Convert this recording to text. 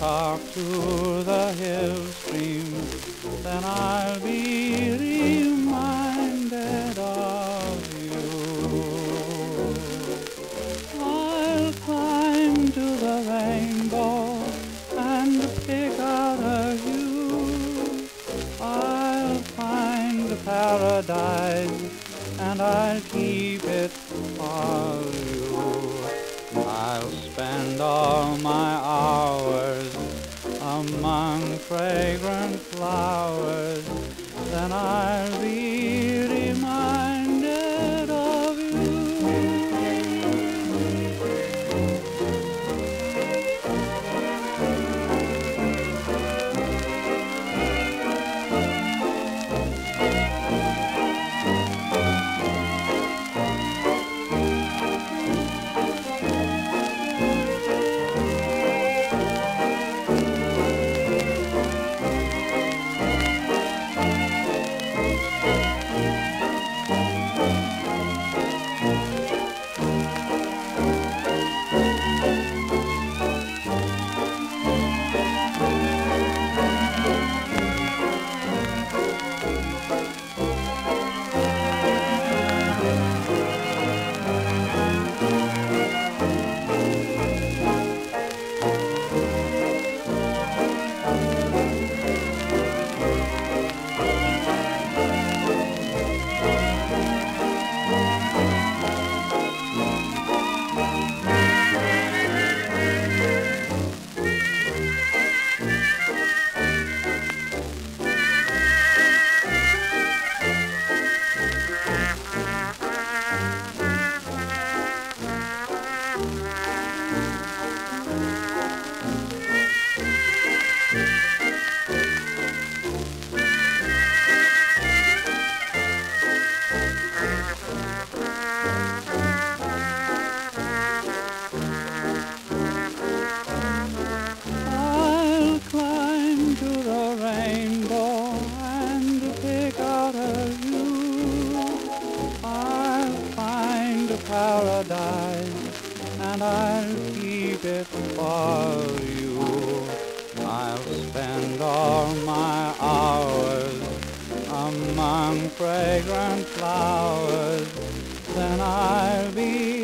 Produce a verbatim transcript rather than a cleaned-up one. Hark to the hill stream, then I'll be reminded of you. I'll climb to the rainbow and pick out a hue. I'll find the paradise and I'll keep it for you. I'll spend all my hours among fragrant flowers, then I'll be reminded of paradise, and I'll keep it for you. I'll spend all my hours among fragrant flowers, then I'll be